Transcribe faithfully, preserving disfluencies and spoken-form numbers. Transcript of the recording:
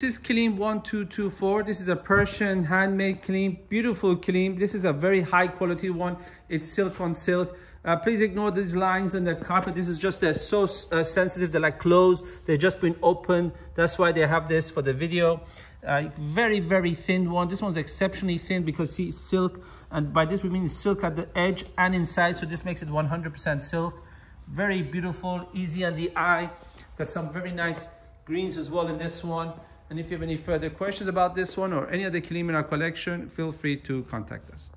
This is clean one two two four. This is a Persian handmade clean, beautiful clean. This is a very high quality one. It's silk on silk. Uh, please ignore these lines on the carpet. This is just they're so uh, sensitive. They're like clothes. They've just been opened. That's why they have this for the video. Uh, very, very thin one. This one's exceptionally thin because see, it's silk. And by this we mean silk at the edge and inside. So this makes it one hundred percent silk. Very beautiful, easy on the eye. Got some very nice greens as well in this one. And if you have any further questions about this one or any other kilim in our collection, feel free to contact us.